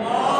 Wow.